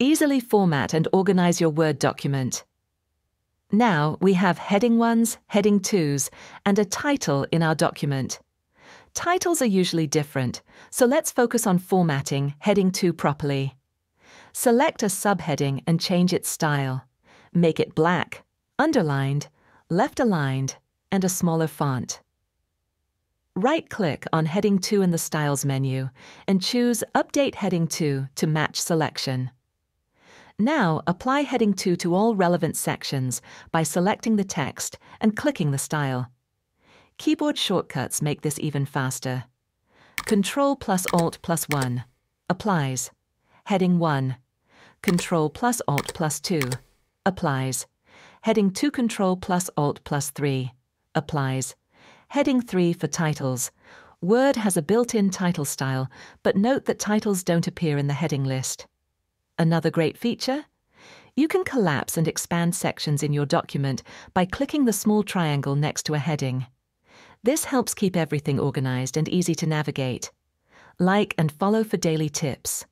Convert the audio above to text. Easily format and organize your Word document. Now we have heading 1s, heading 2s, and a title in our document. Titles are usually different, so let's focus on formatting heading 2 properly. Select a subheading and change its style. Make it black, underlined, left aligned, and a smaller font. Right-click on heading 2 in the Styles menu and choose Update heading 2 to match selection. Now apply heading 2 to all relevant sections by selecting the text and clicking the style. Keyboard shortcuts make this even faster. Ctrl+Alt+1 applies. Heading 1. Ctrl+Alt+2 applies. Heading 2. Ctrl+Alt+3 applies. Heading 3 for titles. Word has a built-in title style, but note that titles don't appear in the heading list. Another great feature? You can collapse and expand sections in your document by clicking the small triangle next to a heading. This helps keep everything organized and easy to navigate. Like and follow for daily tips.